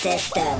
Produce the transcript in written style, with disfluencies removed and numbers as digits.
system.